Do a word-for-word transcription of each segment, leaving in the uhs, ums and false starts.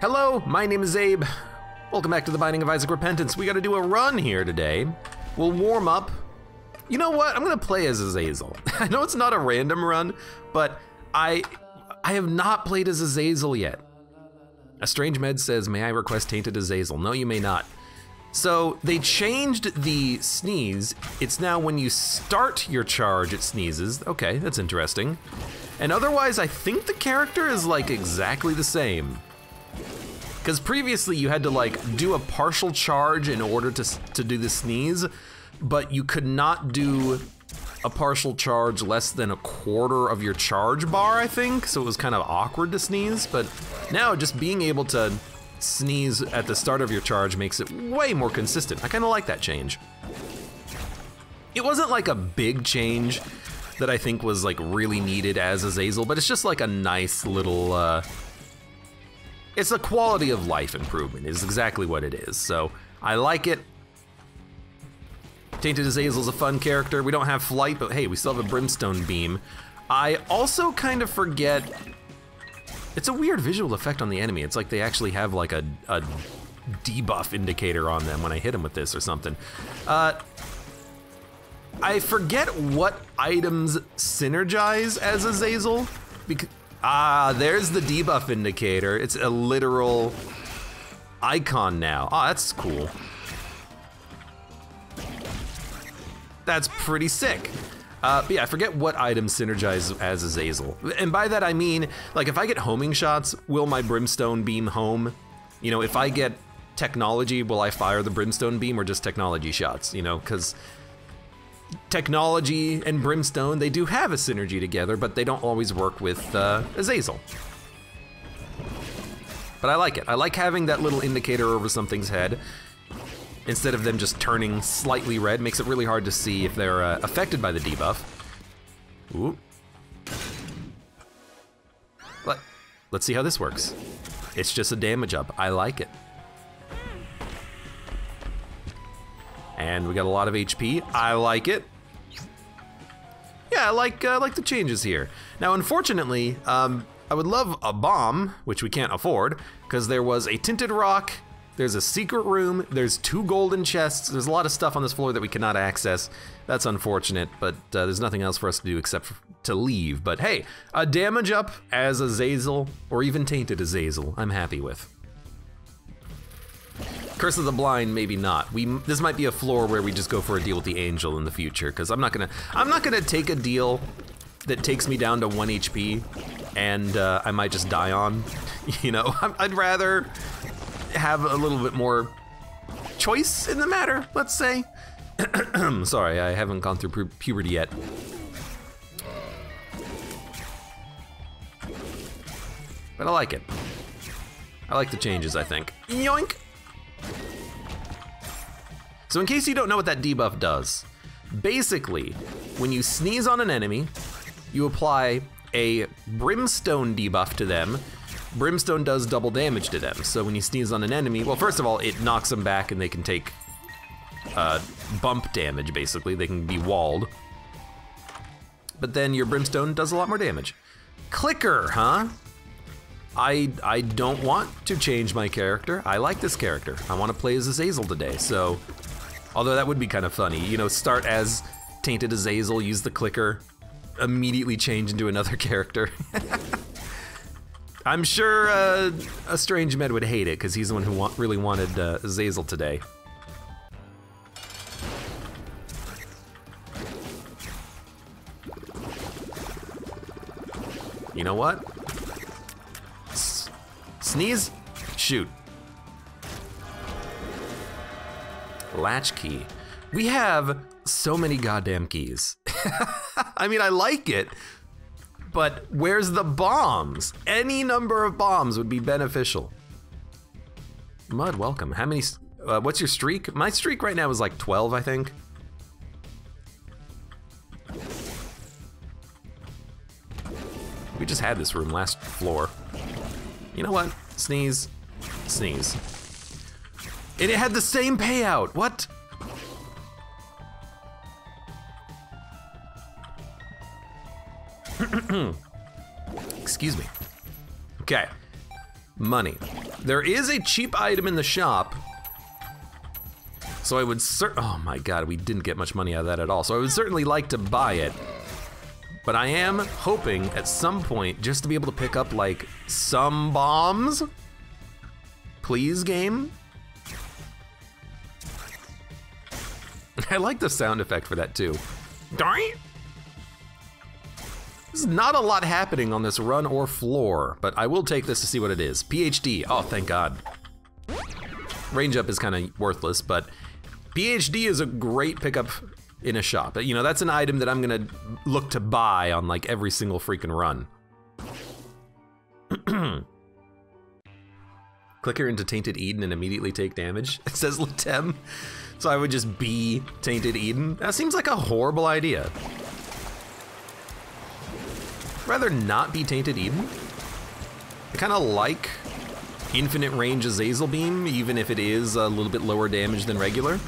Hello, my name is Abe. Welcome back to the Binding of Isaac Repentance. We gotta do a run here today. We'll warm up. You know what? I'm gonna play as Azazel. I know it's not a random run, but I I have not played as Azazel yet. A strange med says, may I request Tainted Azazel? No, you may not. So they changed the sneeze. It's now when you start your charge, it sneezes. Okay, that's interesting. And otherwise, I think the character is like exactly the same. Because previously you had to like do a partial charge in order to, to do the sneeze, but you could not do a partial charge less than a quarter of your charge bar, I think. So it was kind of awkward to sneeze, but now just being able to sneeze at the start of your charge makes it way more consistent. I kind of like that change. It wasn't like a big change that I think was like really needed as Azazel, but it's just like a nice little, uh, it's a quality of life improvement is exactly what it is. So I like it. Tainted Azazel's a fun character. We don't have flight, but hey, we still have a Brimstone beam. I also kind of forget. It's a weird visual effect on the enemy. It's like they actually have like a, a debuff indicator on them when I hit them with this or something. Uh, I forget what items synergize as Azazel. Because, ah, there's the debuff indicator. It's a literal icon now. Ah, that's cool. That's pretty sick. Uh, but yeah, I forget what items synergize as Azazel. And by that I mean, like if I get homing shots, will my Brimstone beam home? You know, if I get technology, will I fire the Brimstone beam or just technology shots? You know, because technology and Brimstone, they do have a synergy together, but they don't always work with uh, Azazel. But I like it. I like having that little indicator over something's head. Instead of them just turning slightly red, makes it really hard to see if they're uh, affected by the debuff. Ooh. Let, let's see how this works. It's just a damage up. I like it. And we got a lot of H P. I like it. Yeah, I like, uh, like the changes here. Now, unfortunately, um, I would love a bomb, which we can't afford, because there was a tinted rock. There's a secret room, there's two golden chests, there's a lot of stuff on this floor that we cannot access. That's unfortunate, but uh, there's nothing else for us to do except to leave. But hey, a damage up as Azazel, or even Tainted Azazel, I'm happy with. Curse of the Blind, maybe not. We This might be a floor where we just go for a deal with the Angel in the future, because I'm not gonna, I'm not gonna take a deal that takes me down to one H P, and uh, I might just die on, you know? I'd rather have a little bit more choice in the matter, let's say. Sorry, I haven't gone through pu puberty yet. But I like it. I like the changes, I think. Yoink! So in case you don't know what that debuff does, basically, when you sneeze on an enemy, you apply a Brimstone debuff to them. Brimstone does double damage to them, so when you sneeze on an enemy, well, first of all, it knocks them back and they can take uh, bump damage, basically. They can be walled. But then your Brimstone does a lot more damage. Clicker, huh? I, I don't want to change my character. I like this character. I want to play as Azazel today, so... Although that would be kind of funny. You know, start as Tainted Azazel, use the Clicker, immediately change into another character. I'm sure uh, a strange med would hate it, because he's the one who wa really wanted uh, Azazel today. You know what? S sneeze? Shoot. Latchkey. We have so many goddamn keys. I mean, I like it. But where's the bombs? Any number of bombs would be beneficial. Mud, welcome. How many, uh, what's your streak? My streak right now is like twelve, I think. We just had this room last floor. You know what? Sneeze, sneeze. And it had the same payout, what? Excuse me. Okay. Money. There is a cheap item in the shop. So I would cer- oh my god, we didn't get much money out of that at all. So I would certainly like to buy it. But I am hoping at some point just to be able to pick up like some bombs. Please, game. I like the sound effect for that too. Darn it. There's not a lot happening on this run or floor, but I will take this to see what it is. P H D, oh thank god. Range up is kind of worthless, but P H D is a great pickup in a shop. You know, that's an item that I'm gonna look to buy on like every single freaking run. Clicker into Tainted Eden and immediately take damage, it says Latem. So I would just be Tainted Eden. That seems like a horrible idea. I'd rather not be Tainted Eden. I kinda like Infinite Range Azazel Beam, even if it is a little bit lower damage than regular.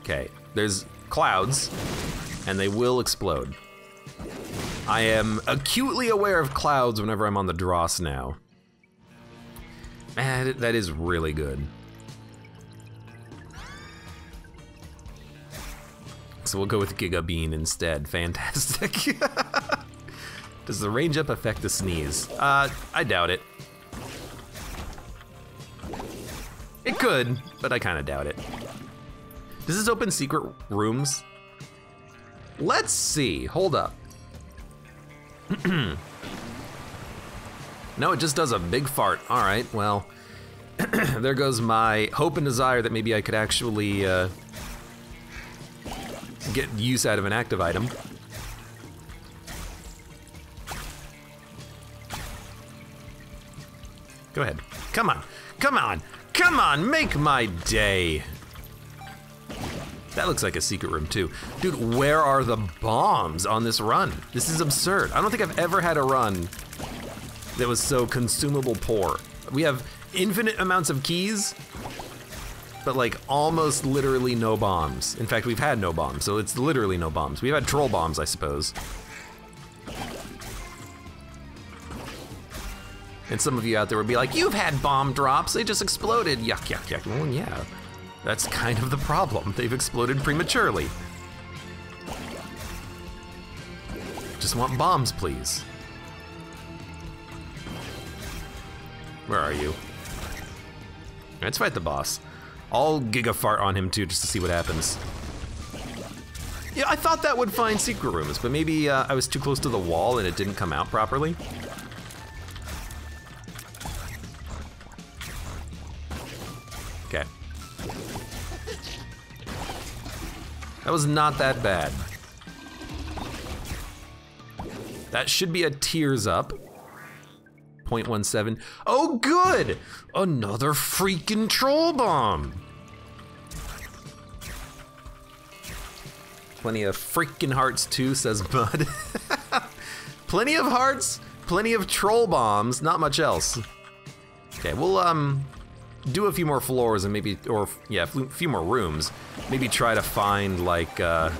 Okay, there's clouds, and they will explode. I am acutely aware of clouds whenever I'm on the dross now. Man, that is really good. So we'll go with Giga Bean instead. Fantastic. Does the range up affect the sneeze? Uh, I doubt it. It could, but I kind of doubt it. Does this open secret rooms? Let's see. Hold up. No, it just does a big fart. All right, well, there goes my hope and desire that maybe I could actually uh, get use out of an active item. Go ahead. Come on. Come on. Come on. Make my day. That looks like a secret room, too. Dude, where are the bombs on this run? This is absurd. I don't think I've ever had a run that was so consumable poor. We have infinite amounts of keys, but like almost literally no bombs. In fact, we've had no bombs, so it's literally no bombs. We've had troll bombs, I suppose. And some of you out there would be like, you've had bomb drops, they just exploded. Yuck, yuck, yuck. Well, yeah, that's kind of the problem. They've exploded prematurely. Just want bombs, please. Where are you? Let's fight the boss. I'll giga fart on him too, just to see what happens. Yeah, I thought that would find secret rooms, but maybe uh, I was too close to the wall and it didn't come out properly. Okay. That was not that bad. That should be a tears up. zero point one seven. Oh, good! Another freaking troll bomb! Plenty of freaking hearts, too, says Bud. Plenty of hearts, plenty of troll bombs, not much else. Okay, we'll, um, do a few more floors and maybe, or, yeah, a few more rooms. Maybe try to find, like, uh,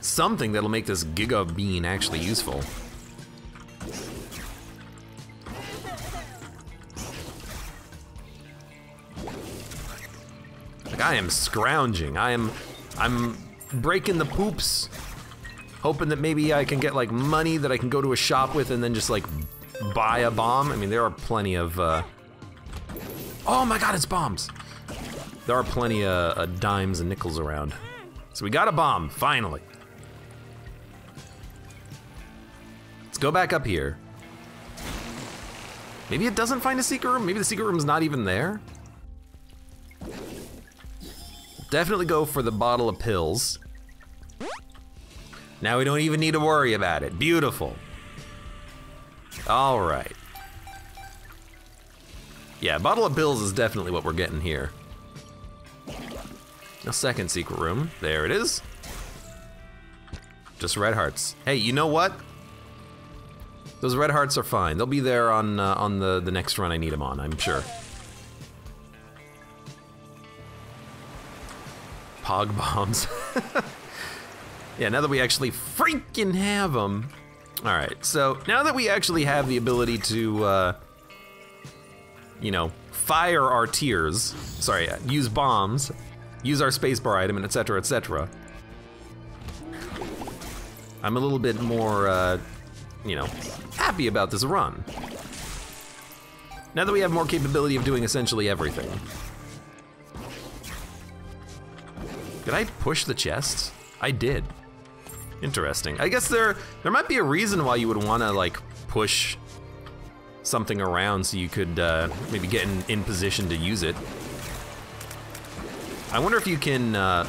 something that'll make this Giga Bean actually useful. Like I am scrounging. I am I'm breaking the poops. Hoping that maybe I can get like money that I can go to a shop with and then just like buy a bomb. I mean there are plenty of uh oh my god, it's bombs. There are plenty of uh, dimes and nickels around. So we got a bomb, finally. Let's go back up here. Maybe it doesn't find a secret room, maybe the secret room's not even there. Definitely go for the bottle of pills. Now we don't even need to worry about it. Beautiful. All right. Yeah, bottle of pills is definitely what we're getting here. A second secret room. There it is. Just red hearts. Hey, you know what? Those red hearts are fine. They'll be there on uh, on the the next run I need them on, I'm sure. Pog bombs. Yeah, now that we actually freaking have them, Alright, so now that we actually have the ability to, uh, you know, fire our tiers, sorry, use bombs, use our spacebar item, and et cetera, et cetera, I'm a little bit more, uh, you know, happy about this run. Now that we have more capability of doing essentially everything. Did I push the chest? I did. Interesting. I guess there there might be a reason why you would want to, like, push something around so you could uh, maybe get in, in position to use it. I wonder if you can uh,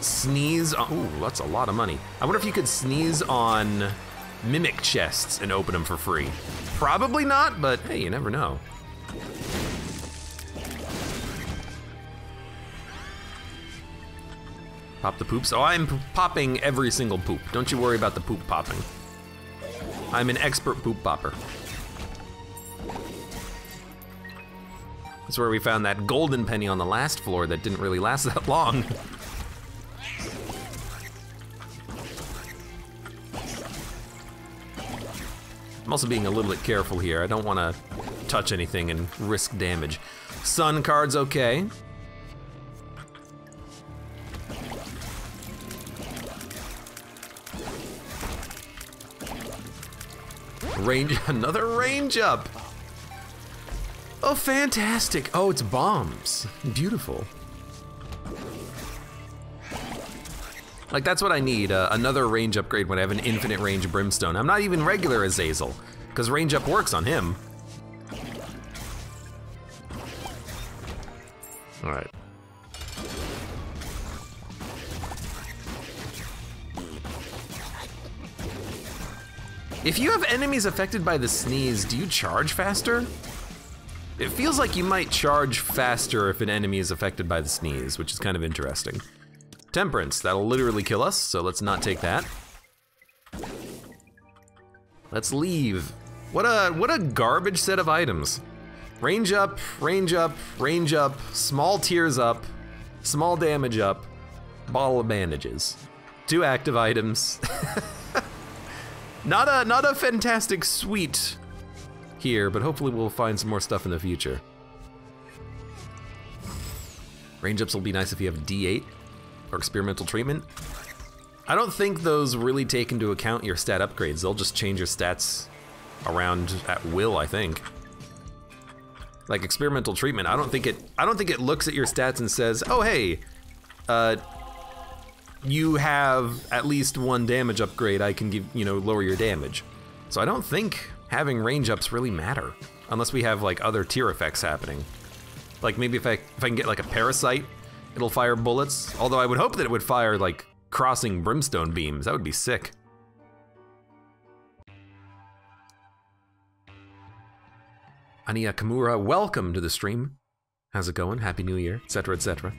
sneeze on... Ooh, that's a lot of money. I wonder if you could sneeze on mimic chests and open them for free. Probably not, but hey, you never know. Pop the poops. Oh, I'm popping every single poop. Don't you worry about the poop popping. I'm an expert poop popper. That's where we found that golden penny on the last floor that didn't really last that long. I'm also being a little bit careful here. I don't want to touch anything and risk damage. Sun card's okay. Range, another range up. Oh, fantastic. Oh, it's bombs. Beautiful. Like, that's what I need, uh, another range upgrade when I have an infinite range Brimstone. I'm not even regular Azazel, because range up works on him. All right. If you have enemies affected by the sneeze, do you charge faster? It feels like you might charge faster if an enemy is affected by the sneeze, which is kind of interesting. Temperance, that'll literally kill us, so let's not take that. Let's leave. What a, what a garbage set of items. Range up, range up, range up, small tears up, small damage up, bottle of bandages. Two active items. Not a, not a fantastic suite here, but hopefully we'll find some more stuff in the future. Range ups will be nice if you have D eight or experimental treatment. I don't think those really take into account your stat upgrades. They'll just change your stats around at will, I think. Like experimental treatment, I don't think it, I don't think it looks at your stats and says, oh hey, uh, you have at least one damage upgrade, I can give, you know, lower your damage. So I don't think having range ups really matter, unless we have like other tier effects happening. Like maybe if I, if I can get like a Parasite, it'll fire bullets. Although I would hope that it would fire like crossing brimstone beams, that would be sick. Ania Kamura, welcome to the stream. How's it going? Happy New Year, et cetera, et cetera.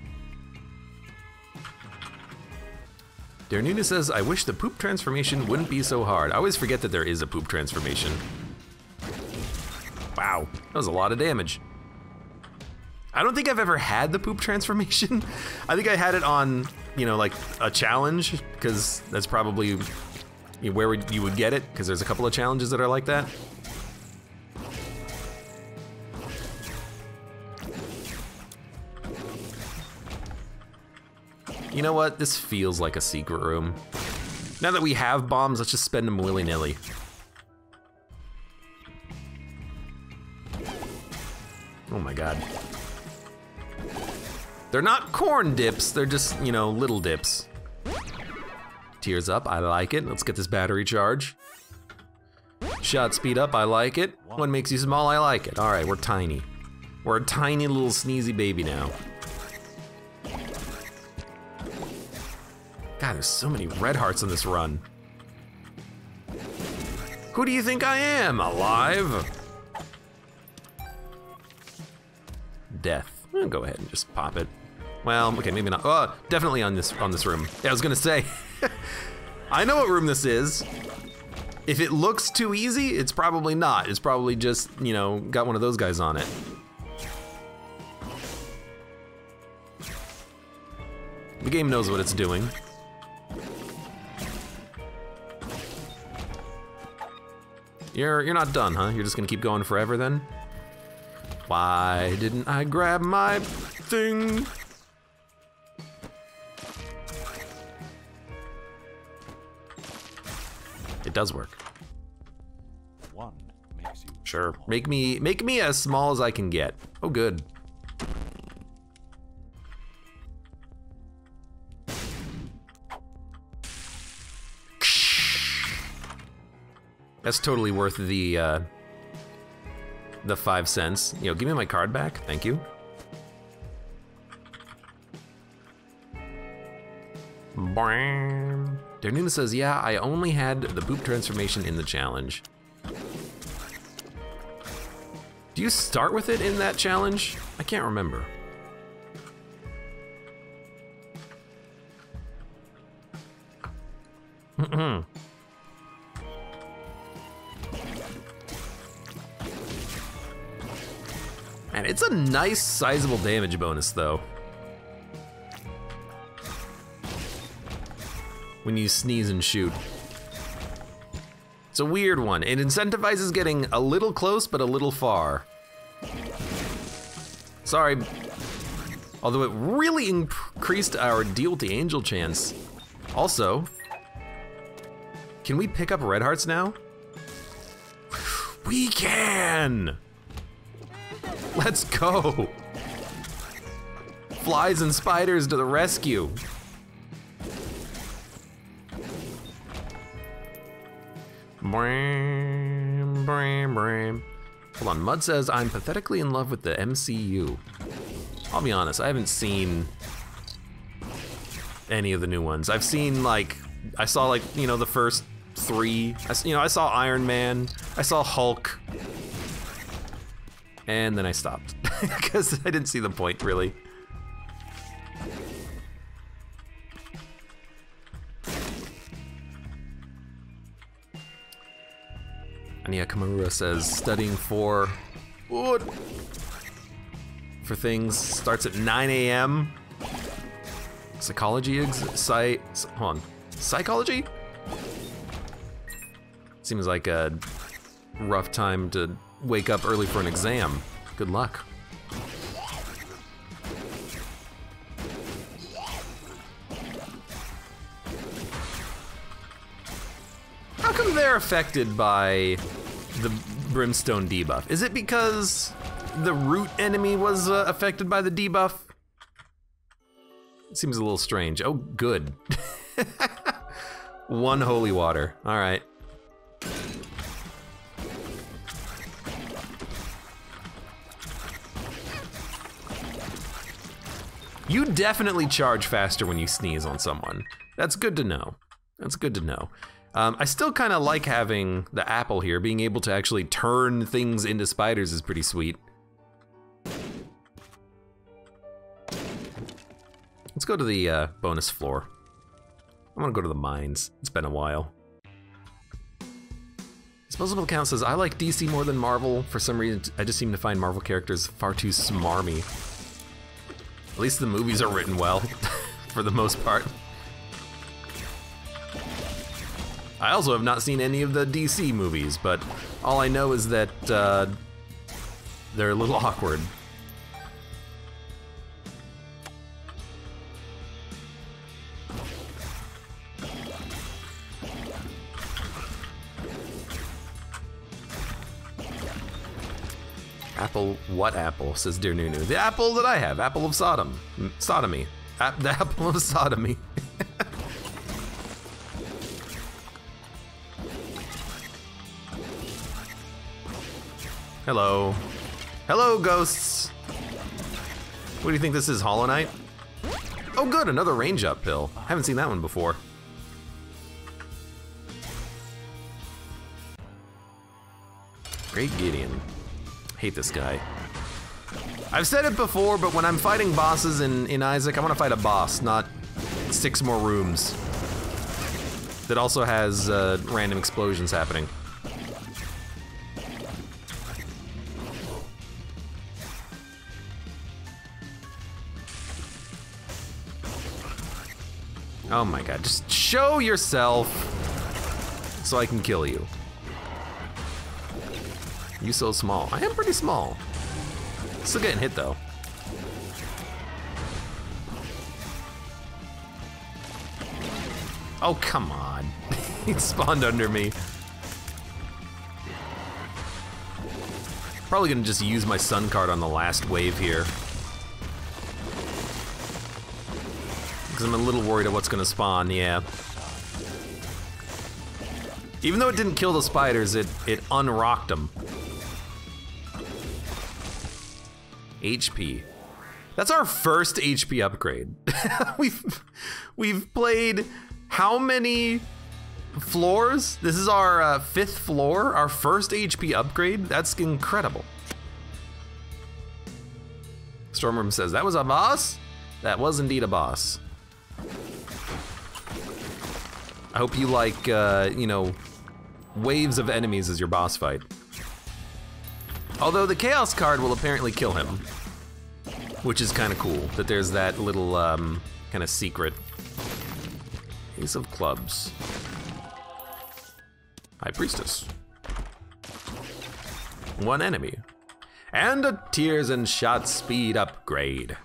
Dear Nuna says, I wish the poop transformation wouldn't be so hard. I always forget that there is a poop transformation. Wow, that was a lot of damage. I don't think I've ever had the poop transformation. I think I had it on, you know, like a challenge, because that's probably where you would get it, because there's a couple of challenges that are like that. You know what? This feels like a secret room. Now that we have bombs, let's just spend them willy-nilly. Oh my god. They're not corn dips, they're just, you know, little dips. Tears up, I like it. Let's get this battery charge. Shot speed up, I like it. One makes you small, I like it. Alright, we're tiny. We're a tiny little sneezy baby now. God, there's so many red hearts on this run. Who do you think I am? Alive? Death. I'll go ahead and just pop it. Well, okay, maybe not. Oh, definitely on this on this room. Yeah, I was gonna say. I know what room this is. If it looks too easy, it's probably not. It's probably just, you know, got one of those guys on it. The game knows what it's doing. You're you're not done, huh? You're just gonna keep going forever then? Why didn't I grab my thing? It does work. One makes you sure. Make me make me as small as I can get. Oh good. That's totally worth the uh, the five cents. Yo, give me my card back, thank you. Bam. Darnina says, yeah, I only had the poop transformation in the challenge. Do you start with it in that challenge? I can't remember. Mm-hmm. Man, it's a nice, sizable damage bonus, though. When you sneeze and shoot. It's a weird one. It incentivizes getting a little close, but a little far. Sorry. Although it really increased our deal with the angel chance. Also, can we pick up red hearts now? We can! Let's go! Flies and spiders to the rescue! Bram, bram, bram. Hold on, Mud says, I'm pathetically in love with the M C U. I'll be honest, I haven't seen any of the new ones. I've seen, like, I saw, like, you know, the first three. I, you know, I saw Iron Man, I saw Hulk. And then I stopped, because I didn't see the point, really. Ania Kamura says, studying for... What? For things, starts at nine A M Psychology ex- Psy... Hold on. Psychology? Seems like a rough time to... wake up early for an exam. Good luck. How come they're affected by the Brimstone debuff? Is it because the root enemy was uh, affected by the debuff? It seems a little strange. Oh, good. One holy water. All right. You definitely charge faster when you sneeze on someone. That's good to know. That's good to know. Um, I still kind of like having the apple here. Being able to actually turn things into spiders is pretty sweet. Let's go to the uh, bonus floor. I want to go to the mines. It's been a while. Disposable Account says, I like D C more than Marvel. For some reason, I just seem to find Marvel characters far too smarmy. At least the movies are written well, for the most part. I also have not seen any of the D C movies, but all I know is that uh, they're a little awkward. Apple, what apple, says Dear Nunu? The apple that I have, Apple of Sodom. Sodomy. A the Apple of Sodomy. Hello. Hello, ghosts. What do you think this is, Hollow Knight? Oh good, another range up pill. Haven't seen that one before. Great Gideon. Hate this guy. I've said it before, but when I'm fighting bosses in, in Isaac, I want to fight a boss, not six more rooms. That also has uh, random explosions happening. Oh my god, just show yourself so I can kill you. You so small. I am pretty small. Still getting hit though. Oh, come on. He spawned under me. Probably gonna just use my sun card on the last wave here. Because I'm a little worried of what's gonna spawn, yeah. Even though it didn't kill the spiders, it, it unrocked them. H P. That's our first H P upgrade. we've, we've played how many floors? This is our uh, fifth floor, our first H P upgrade. That's incredible. Stormroom says, that was a boss? That was indeed a boss. I hope you like, uh, you know, waves of enemies as your boss fight. Although the Chaos card will apparently kill him, which is kind of cool, that there's that little um, kind of secret. Ace of Clubs. High Priestess. One enemy. And a Tears and Shot speed upgrade.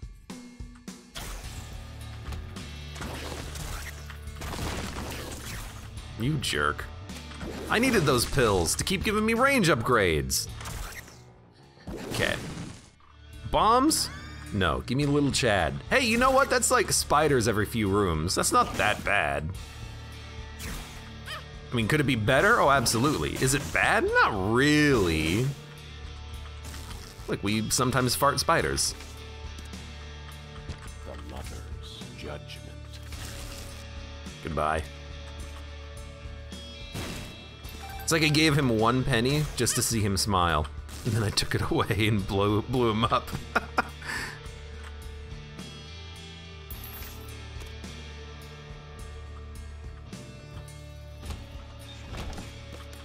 You jerk. I needed those pills to keep giving me range upgrades. Okay. Bombs? No, give me a little Chad. Hey, you know what? That's like spiders every few rooms. That's not that bad. I mean, could it be better? Oh, absolutely. Is it bad? Not really. Look, we sometimes fart spiders. The Mother's Judgment. Goodbye. It's like I gave him one penny just to see him smile. And then I took it away and blew, blew him up.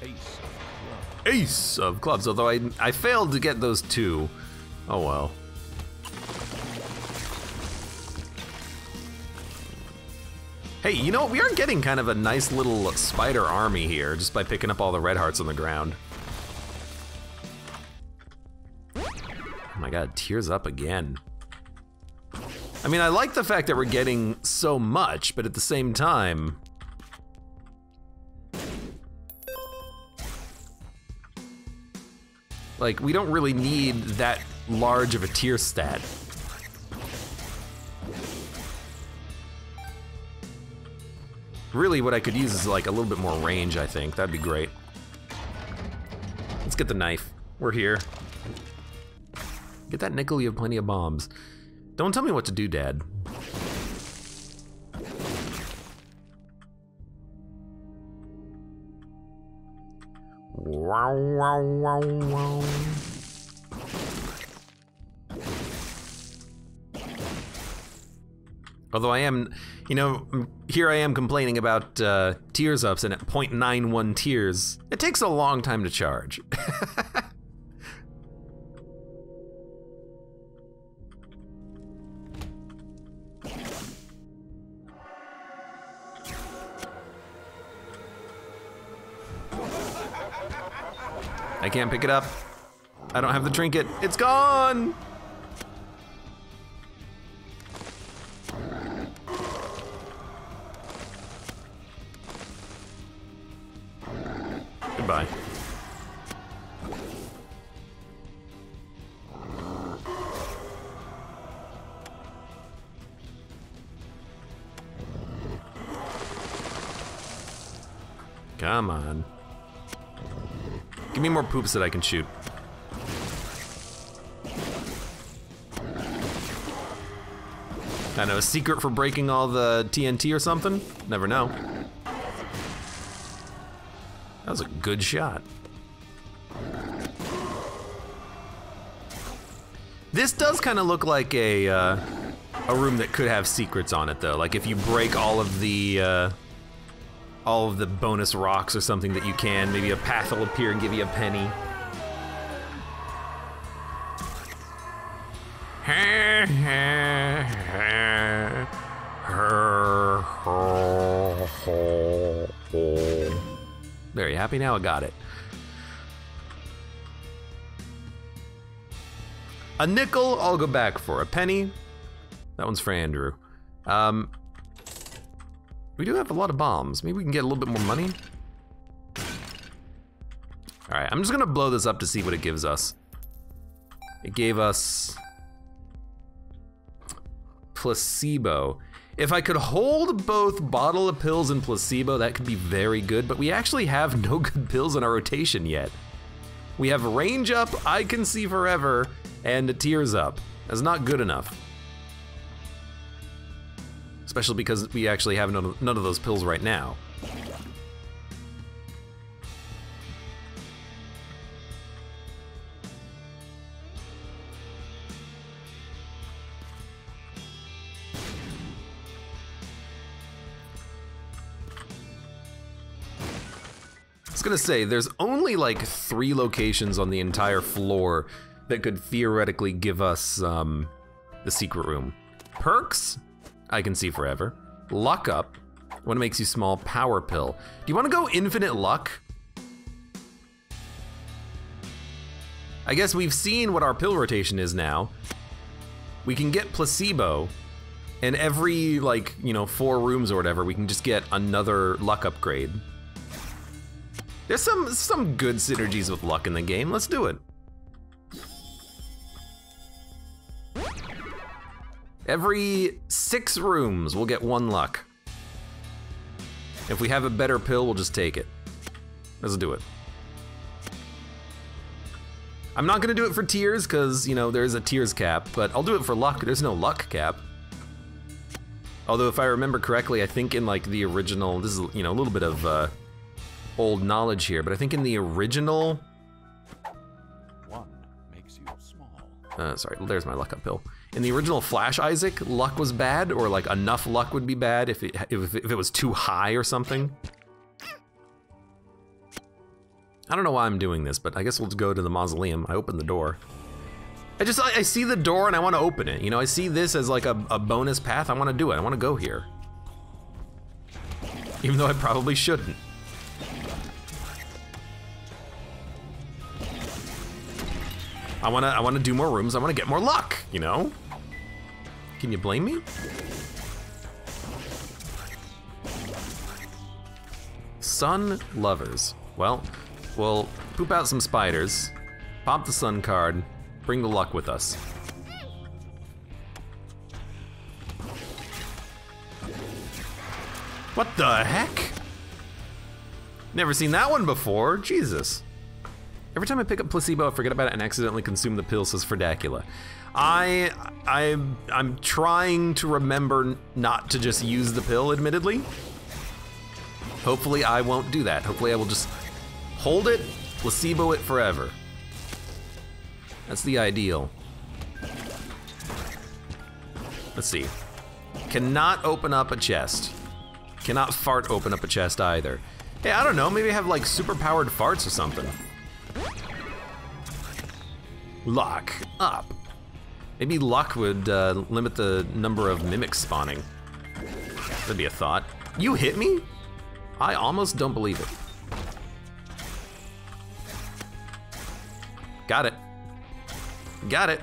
Ace of Clubs. Ace of Clubs, although I, I failed to get those two. Oh well. Hey, you know, we are getting kind of a nice little spider army here just by picking up all the red hearts on the ground. Oh my god, tears up again. I mean, I like the fact that we're getting so much, but at the same time... Like, we don't really need that large of a tier stat. Really, what I could use is like a little bit more range, I think. That'd be great. Let's get the knife. We're here. Get that nickel, you have plenty of bombs. Don't tell me what to do, Dad. Wow, wow, wow, wow. Although I am, you know, here I am complaining about uh, tiers ups, and at zero point nine one tiers, it takes a long time to charge. I can't pick it up. I don't have the trinket. It's gone! Goodbye. Come on. Give me more poops that I can shoot. I know, a secret for breaking all the T N T or something? Never know. That was a good shot. This does kind of look like a uh, a room that could have secrets on it, though. Like if you break all of the uh, all of the bonus rocks or something that you can, maybe a path will appear and give you a penny. Very happy now, I got it. A nickel, I'll go back for a penny. That one's for Andrew. Um, we do have a lot of bombs. Maybe we can get a little bit more money. All right, I'm just gonna blow this up to see what it gives us. It gave us Placebo. If I could hold both Bottle of Pills and Placebo, that could be very good, but we actually have no good pills in our rotation yet. We have Range Up, I Can See Forever, and Tears Up. That's not good enough. Especially because we actually have none of, none of those pills right now. I was gonna say, there's only like three locations on the entire floor that could theoretically give us um, the secret room. Perks, I Can See Forever. Luck Up, What Makes You Small, Power Pill. Do you wanna go infinite luck? I guess we've seen what our pill rotation is now. We can get Placebo, and every like, you know, four rooms or whatever, we can just get another luck upgrade. There's some, some good synergies with luck in the game, let's do it. Every six rooms, we'll get one luck. If we have a better pill, we'll just take it. Let's do it. I'm not gonna do it for tears, cause you know, there's a tears cap, but I'll do it for luck, there's no luck cap. Although if I remember correctly, I think in like the original, this is, you know, a little bit of uh, old knowledge here, but I think in the original one makes you small. Uh, sorry, there's my luck up pill. In the original Flash Isaac, luck was bad, or like enough luck would be bad if it if, if it was too high or something. I don't know why I'm doing this, but I guess we'll go to the mausoleum. I open the door. I just I, I see the door and I want to open it. You know, I see this as like a, a bonus path. I want to do it. I want to go here, even though I probably shouldn't. I wanna, I wanna do more rooms, I wanna get more luck, you know? Can you blame me? Sun lovers. Well, we'll poop out some spiders, pop the sun card, bring the luck with us. What the heck? Never seen that one before, Jesus. Every time I pick up Placebo, I forget about it and accidentally consume the pill, says Ferdacula. I, I, I'm trying to remember not to just use the pill, admittedly. Hopefully I won't do that. Hopefully I will just hold it, Placebo it forever. That's the ideal. Let's see. Cannot open up a chest. Cannot fart open up a chest either. Hey, I don't know, maybe I have like super-powered farts or something. Luck up. Maybe luck would uh, limit the number of mimics spawning. That'd be a thought. You hit me? I almost don't believe it. Got it. Got it.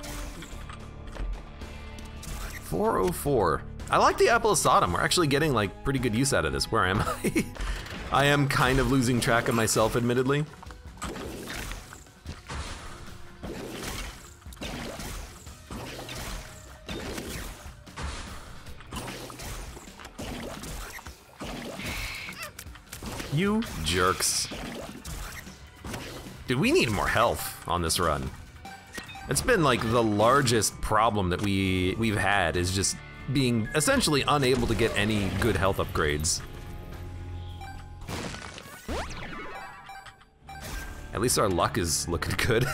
four oh four. I like the Apple of Sodom. We're actually getting like pretty good use out of this. Where am I? I am kind of losing track of myself, admittedly. You jerks. Dude, we need more health on this run. It's been like the largest problem that we, we've had is just being essentially unable to get any good health upgrades. At least our luck is looking good.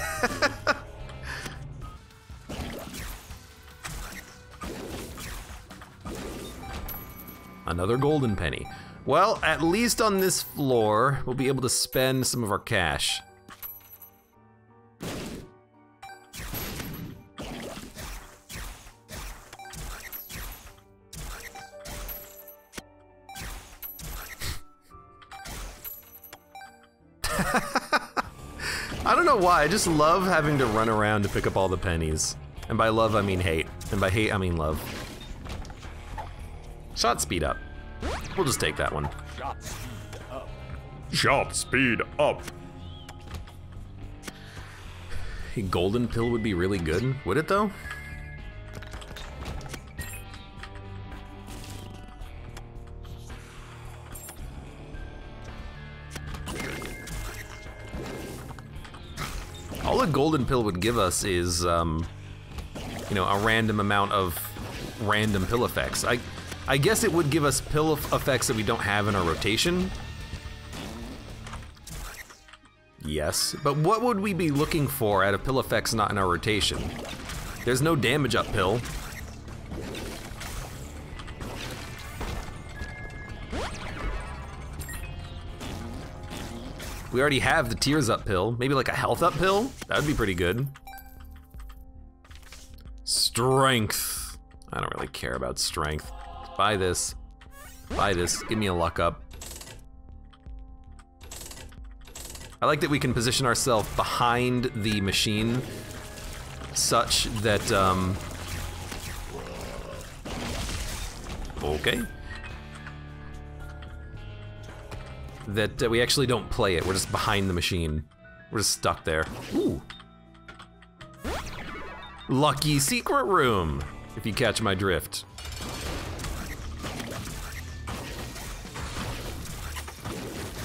Another golden penny. Well, at least on this floor, we'll be able to spend some of our cash. I don't know why, I just love having to run around to pick up all the pennies. And by love, I mean hate. And by hate, I mean love. Shot speed up. We'll just take that one. Shot speed up. Shot speed up. A golden pill would be really good. Would it though? All a golden pill would give us is, um, you know, a random amount of random pill effects. I, I guess it would give us pill effects that we don't have in our rotation. Yes, but what would we be looking for out of pill effects not in our rotation? There's no damage up pill. We already have the tears up pill. Maybe like a health up pill? That would be pretty good. Strength. I don't really care about strength. Buy this. Buy this. Give me a luck up. I like that we can position ourselves behind the machine such that, um, okay. That uh, we actually don't play it, we're just behind the machine. We're just stuck there. Ooh. Lucky secret room, if you catch my drift.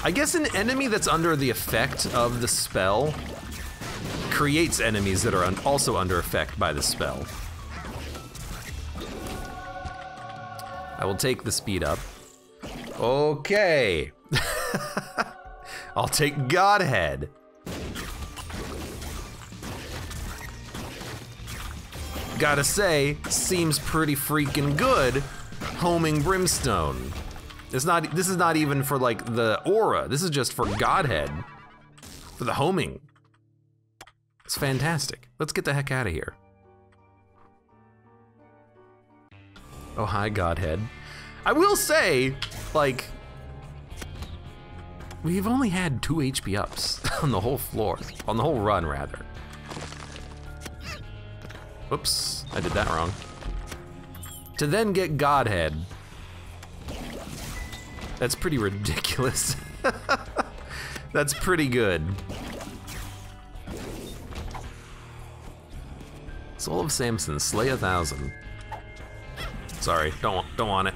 I guess an enemy that's under the effect of the spell creates enemies that are un also under effect by the spell. I will take the speed up. Okay. I'll take Godhead. Gotta say, seems pretty freaking good, homing Brimstone. It's not, this is not even for like the aura, this is just for Godhead. For the homing. It's fantastic. Let's get the heck out of here. Oh hi Godhead. I will say, like, we've only had two H P ups on the whole floor, on the whole run rather. Whoops, I did that wrong. To then get Godhead. That's pretty ridiculous. That's pretty good. Soul of Samson, slay a thousand. Sorry, don't don't want it.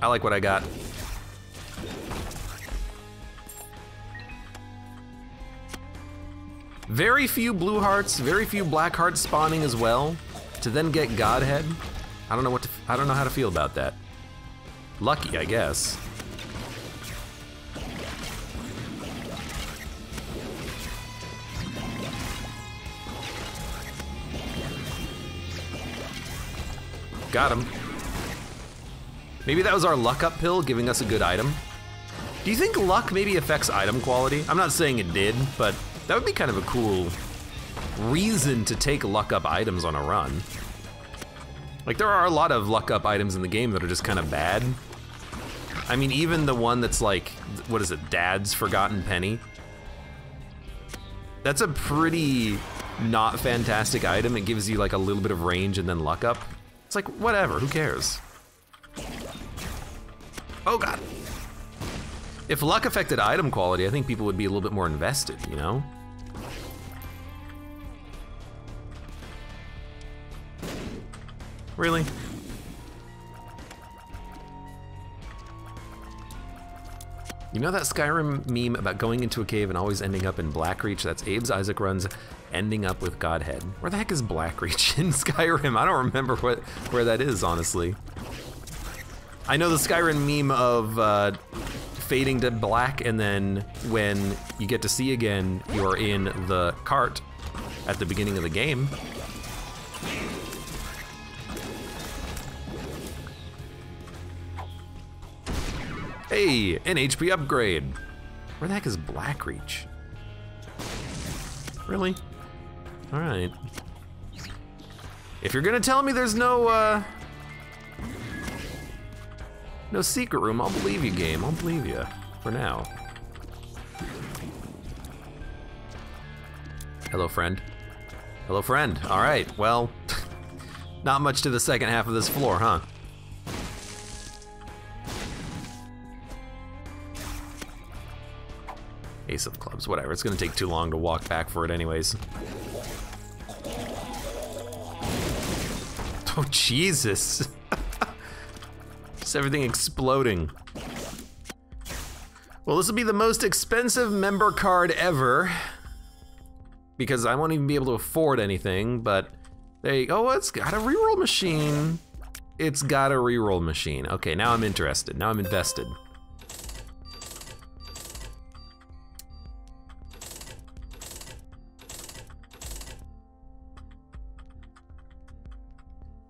I like what I got. Very few blue hearts, very few black hearts spawning as well. To then get Godhead, I don't know what to, I don't know how to feel about that. Lucky, I guess. Got him. Maybe that was our luck up pill giving us a good item. Do you think luck maybe affects item quality? I'm not saying it did, but that would be kind of a cool reason to take luck up items on a run. Like there are a lot of luck up items in the game that are just kind of bad. I mean, even the one that's like, what is it, Dad's Forgotten Penny? That's a pretty not fantastic item. It gives you like a little bit of range and then luck up. It's like, whatever, who cares? Oh god. If luck affected item quality, I think people would be a little bit more invested, you know? Really? You know that Skyrim meme about going into a cave and always ending up in Blackreach? That's Abe's Isaac runs ending up with Godhead. Where the heck is Blackreach in Skyrim? I don't remember what where that is, honestly. I know the Skyrim meme of uh, fading to black and then when you get to see again, you're in the cart at the beginning of the game. Hey, an H P upgrade. Where the heck is Blackreach? Really? All right. If you're gonna tell me there's no uh, no secret room, I'll believe you, game. I'll believe you for now. Hello, friend. Hello, friend. All right. Well. Not much to the second half of this floor, huh? Ace of Clubs, whatever. It's gonna take too long to walk back for it anyways. Oh, Jesus. Just everything exploding. Well, this will be the most expensive member card ever, because I won't even be able to afford anything, but there you go. Oh, it's got a reroll machine. It's got a reroll machine. Okay, now I'm interested. Now I'm invested.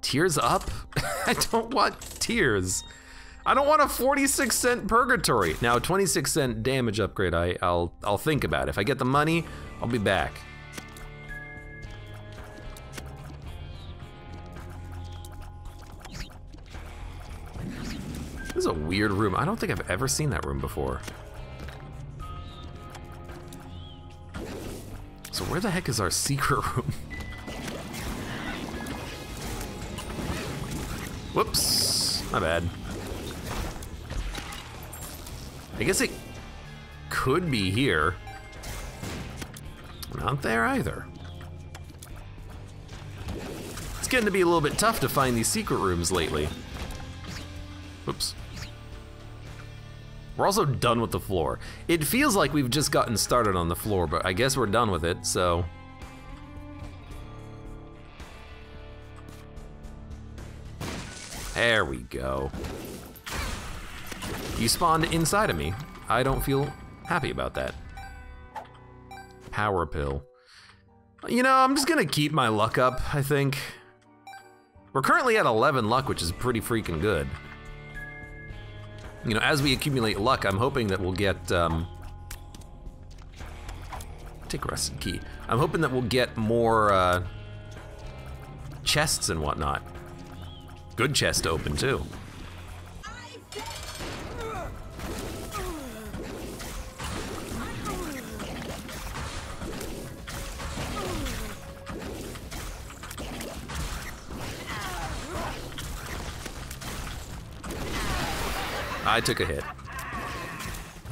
Tears up? I don't want tears. I don't want a forty-six cent purgatory. Now, twenty-six cent damage upgrade, I, I'll, I'll think about it. If I get the money, I'll be back. This is a weird room. I don't think I've ever seen that room before. So where the heck is our secret room? Whoops, my bad. I guess it could be here. Not there either. It's getting to be a little bit tough to find these secret rooms lately. Oops. We're also done with the floor. It feels like we've just gotten started on the floor, but I guess we're done with it, so. There we go. You spawned inside of me. I don't feel happy about that. Power pill. You know, I'm just gonna keep my luck up, I think. We're currently at eleven luck, which is pretty freaking good. You know, as we accumulate luck, I'm hoping that we'll get, um... take rusted key. I'm hoping that we'll get more, uh... chests and whatnot. Good chest to open, too. I took a hit.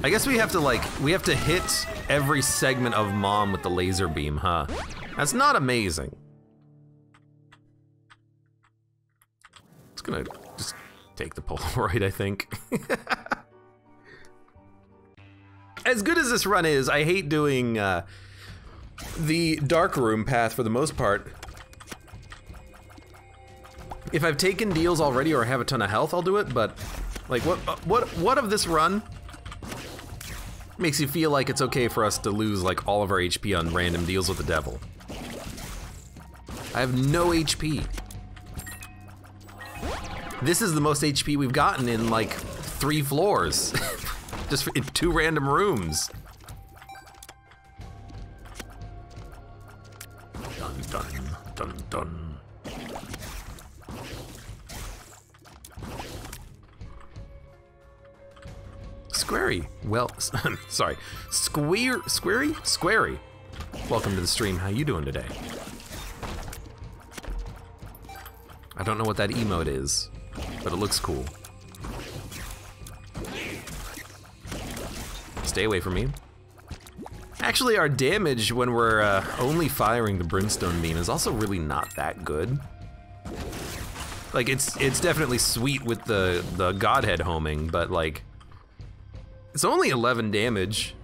I guess we have to like, we have to hit every segment of Mom with the laser beam, huh? That's not amazing. It's gonna just take the Polaroid, I think. As good as this run is, I hate doing uh, the dark room path for the most part. If I've taken deals already or I have a ton of health, I'll do it, but like, what, what, what of this run makes you feel like it's okay for us to lose like all of our H P on random deals with the devil? I have no H P. This is the most H P we've gotten in like three floors, just in two random rooms. Dun dun dun dun. Squarey, well, sorry, Square, Squarey, Squarey. Welcome to the stream. How you doing today? I don't know what that emote is, but it looks cool. Stay away from me. Actually, our damage when we're uh, only firing the brimstone beam is also really not that good. Like it's it's definitely sweet with the the Godhead homing, but like. It's only eleven damage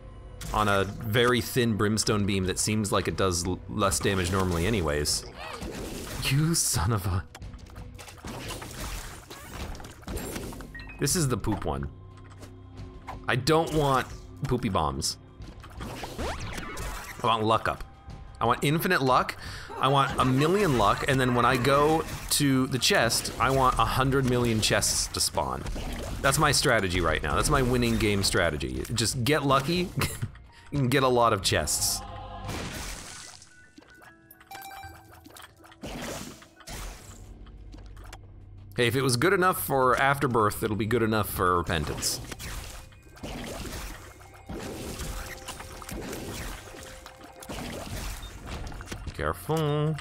on a very thin brimstone beam that seems like it does l less damage normally anyways. You son of a... This is the poop one. I don't want poopy bombs. I want luck up. I want infinite luck. I want a million luck, and then when I go to the chest, I want a hundred million chests to spawn. That's my strategy right now. That's my winning game strategy. Just get lucky and get a lot of chests. Hey, if it was good enough for Afterbirth, it'll be good enough for Repentance. Careful.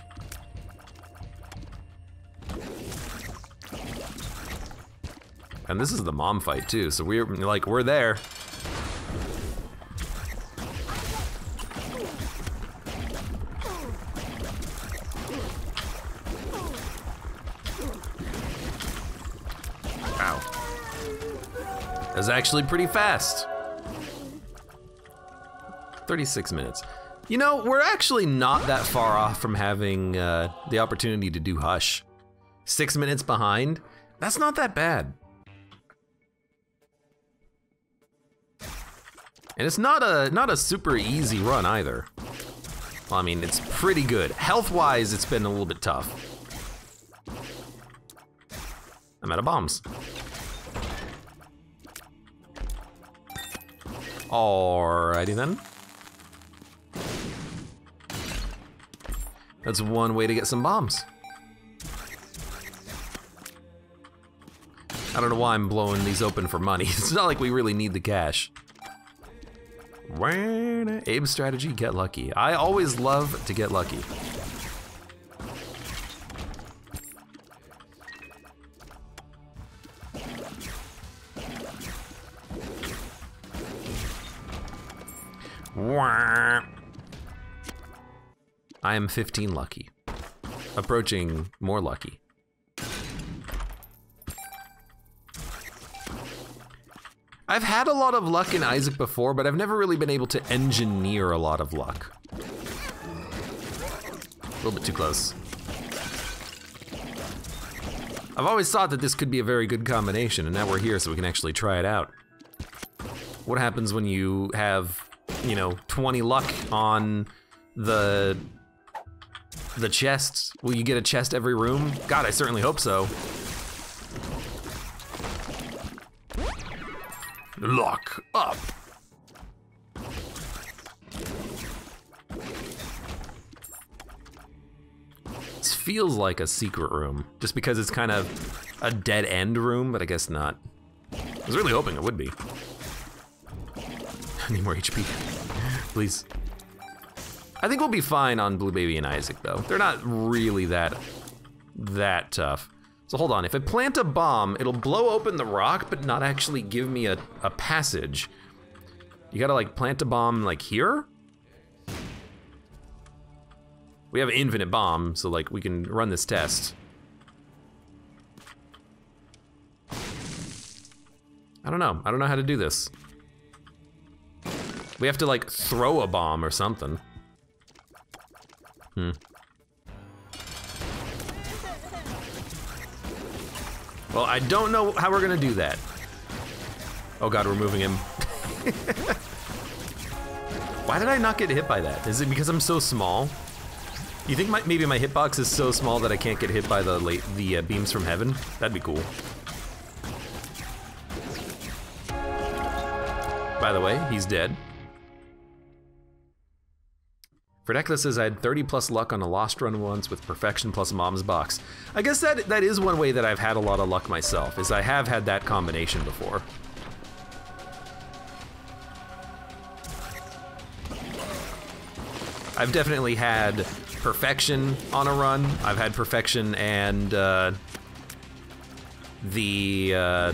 And this is the mom fight too, so we're like, we're there. Wow. That was actually pretty fast. thirty-six minutes. You know, we're actually not that far off from having uh, the opportunity to do Hush. Six minutes behind? That's not that bad. And it's not a not a super easy run either. Well, I mean, it's pretty good. Health-wise, it's been a little bit tough. I'm out of bombs. Alrighty then. That's one way to get some bombs. I don't know why I'm blowing these open for money. It's not like we really need the cash. Abe's strategy, get lucky. I always love to get lucky. I am fifteen lucky, approaching more lucky. I've had a lot of luck in Isaac before, but I've never really been able to engineer a lot of luck. A little bit too close. I've always thought that this could be a very good combination, and now we're here so we can actually try it out. What happens when you have, you know, twenty luck on the... the chests? Will you get a chest every room? God, I certainly hope so. Lock up. This feels like a secret room, just because it's kind of a dead end room, but I guess not. I was really hoping it would be. I need more H P, please. I think we'll be fine on Blue Baby and Isaac, though. They're not really that, that tough. So hold on, if I plant a bomb, it'll blow open the rock, but not actually give me a, a passage. You gotta like plant a bomb like here? We have an infinite bomb, so like we can run this test. I don't know, I don't know how to do this. We have to like throw a bomb or something. Hmm. Well, I don't know how we're gonna do that. Oh God, we're moving him. Why did I not get hit by that? Is it because I'm so small? You think my, maybe my hitbox is so small that I can't get hit by the late, the uh, beams from heaven? That'd be cool. By the way, he's dead. Fredekla says, I had thirty plus luck on a lost run once with Perfection plus Mom's Box. I guess that that is one way that I've had a lot of luck myself, is I have had that combination before. I've definitely had Perfection on a run. I've had Perfection and uh, the uh,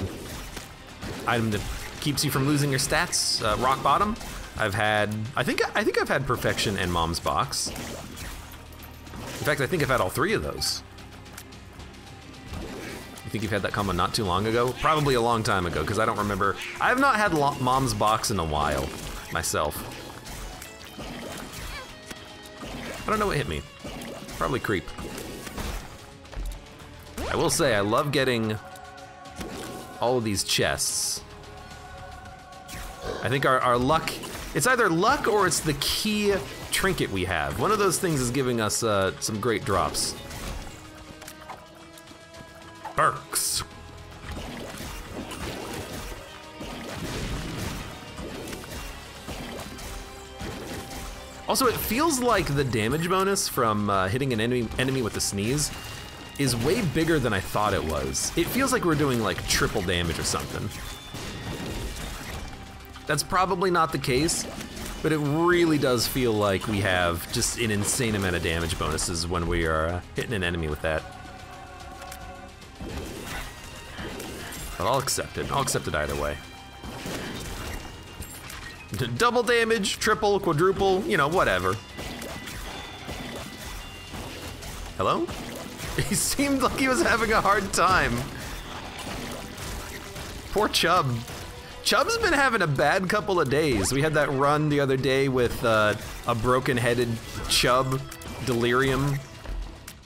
item that keeps you from losing your stats, uh, Rock Bottom. I've had, I think, I think I've had Perfection and Mom's Box. In fact, I think I've had all three of those. You think you've had that combo not too long ago? Probably a long time ago, because I don't remember. I have not had Mom's Box in a while, myself. I don't know what hit me. Probably creep. I will say, I love getting all of these chests. I think our, our luck, it's either luck or it's the key trinket we have. One of those things is giving us uh, some great drops. Perks. Also, it feels like the damage bonus from uh, hitting an enemy, enemy with a sneeze is way bigger than I thought it was. It feels like we're doing like triple damage or something. That's probably not the case, but it really does feel like we have just an insane amount of damage bonuses when we are uh, hitting an enemy with that. But I'll accept it. I'll accept it either way. Double damage, triple, quadruple, you know, whatever. Hello? He seemed like he was having a hard time. Poor Chubb. Chubb's been having a bad couple of days. We had that run the other day with uh, a broken-headed Chubb, Delirium.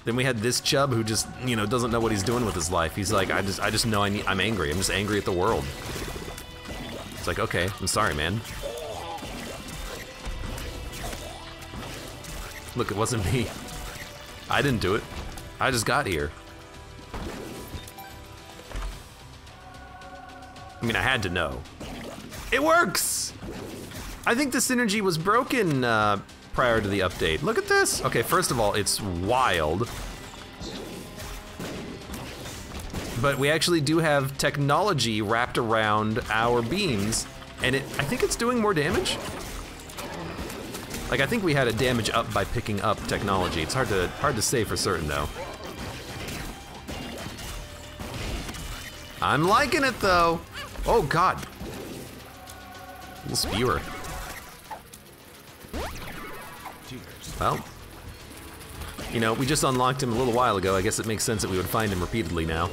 Then we had this Chubb who just, you know, doesn't know what he's doing with his life. He's like, I just, I just know I need, I'm angry. I'm just angry at the world. It's like, okay, I'm sorry, man. Look, it wasn't me. I didn't do it. I just got here. I mean, I had to know. It works! I think the synergy was broken uh, prior to the update. Look at this! Okay, first of all, it's wild. But we actually do have technology wrapped around our beams, and it, I think it's doing more damage? Like, I think we had a damage up by picking up technology. It's hard to, hard to say for certain, though. I'm liking it, though! Oh, God. Little spewer. Well, you know, we just unlocked him a little while ago. I guess it makes sense that we would find him repeatedly now.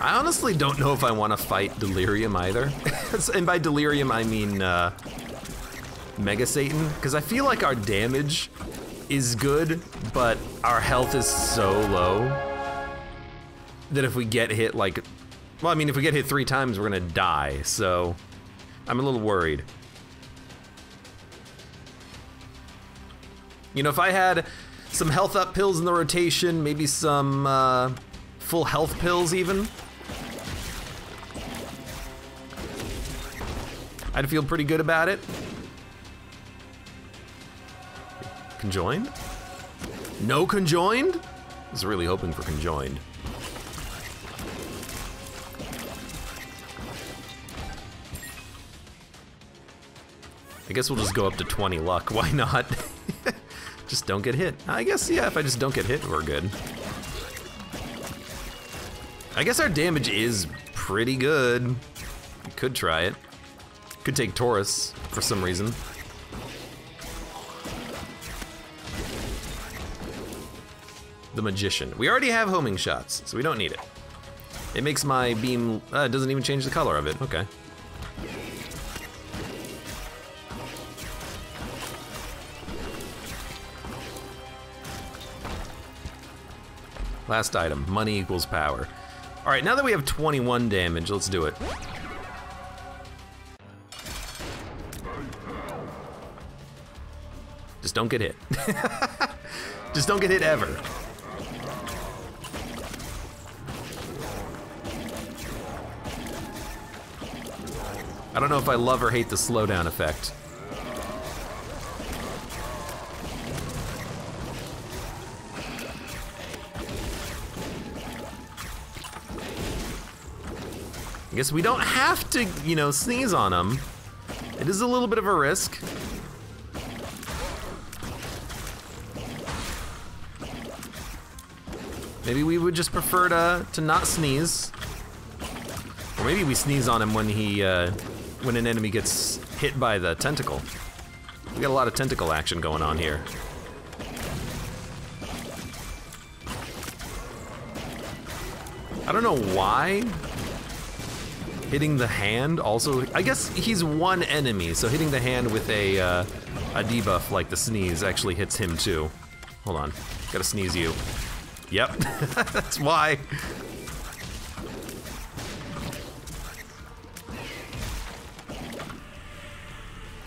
I honestly don't know if I want to fight Delirium either. And by Delirium, I mean uh, Mega Satan, because I feel like our damage is good, but our health is so low that if we get hit like, well, I mean, if we get hit three times, we're gonna die, so I'm a little worried. You know, if I had some health up pills in the rotation, maybe some uh, full health pills even, I'd feel pretty good about it. Conjoined? No conjoined? I was really hoping for conjoined. I guess we'll just go up to twenty luck, why not? Just don't get hit. I guess, yeah, if I just don't get hit, we're good. I guess our damage is pretty good. We could try it. Could take Taurus for some reason. The Magician. We already have homing shots, so we don't need it. It makes my beam, uh, it doesn't even change the color of it, okay. Last item, money equals power. All right, now that we have twenty-one damage, let's do it. Just don't get hit. Just don't get hit ever. I don't know if I love or hate the slowdown effect. I guess we don't have to, you know, sneeze on them. It is a little bit of a risk. Maybe we would just prefer to, to not sneeze. Or maybe we sneeze on him when he, uh, when an enemy gets hit by the tentacle. We got a lot of tentacle action going on here. I don't know why hitting the hand also, I guess he's one enemy, so hitting the hand with a, uh, a debuff like the sneeze actually hits him too. Hold on, gotta sneeze you. Yep, that's why.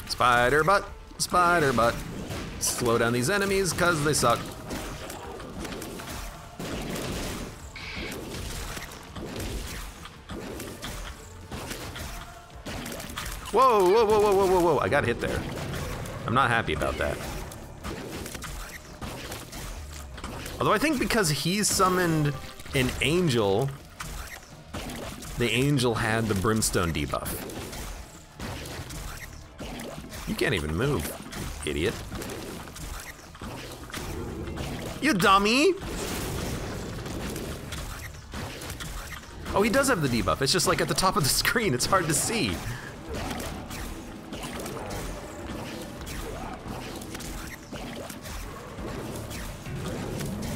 Spider butt, spider butt. Slow down these enemies, cause they suck. Whoa, whoa, whoa, whoa, whoa, whoa, whoa. I got hit there. I'm not happy about that. Although I think because he summoned an angel, the angel had the brimstone debuff. You can't even move, idiot. You dummy! Oh, he does have the debuff. It's just like at the top of the screen. It's hard to see.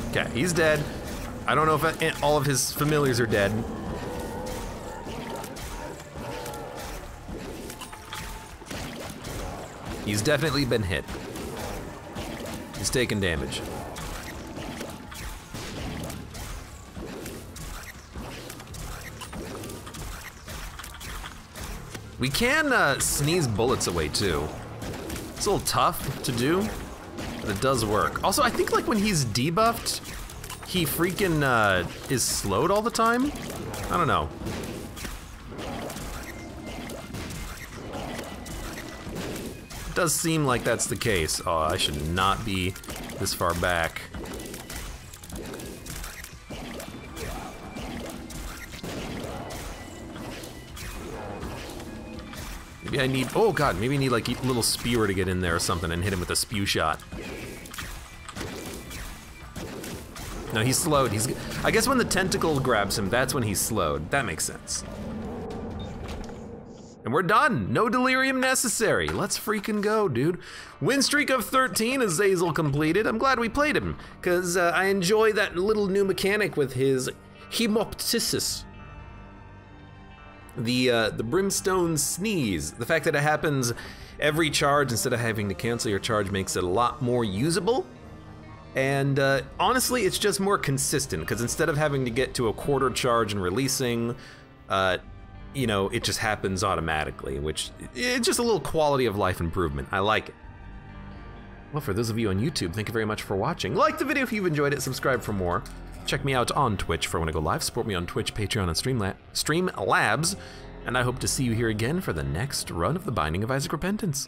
Okay, he's dead. I don't know if all of his familiars are dead. He's definitely been hit. He's taken damage. We can uh, sneeze bullets away too. It's a little tough to do, but it does work. Also, I think like when he's debuffed, he freaking uh, is slowed all the time. I don't know. It does seem like that's the case. Oh, I should not be this far back. Maybe I need, oh god, maybe I need like a little spear to get in there or something and hit him with a spew shot. No, he's slowed. He's, I guess when the tentacle grabs him, that's when he's slowed. That makes sense. And we're done. No delirium necessary. Let's freaking go, dude. Win streak of thirteen, Azazel completed. I'm glad we played him, because uh, I enjoy that little new mechanic with his hemoptysis. The, uh, the brimstone sneeze. The fact that it happens every charge instead of having to cancel your charge makes it a lot more usable. And uh, honestly, it's just more consistent because instead of having to get to a quarter charge and releasing, uh, you know, it just happens automatically, which it's just a little quality of life improvement. I like it. Well, for those of you on YouTube, thank you very much for watching. Like the video if you've enjoyed it, subscribe for more. Check me out on Twitch for when I go live. Support me on Twitch, Patreon, and Streamlabs. And I hope to see you here again for the next run of The Binding of Isaac Repentance.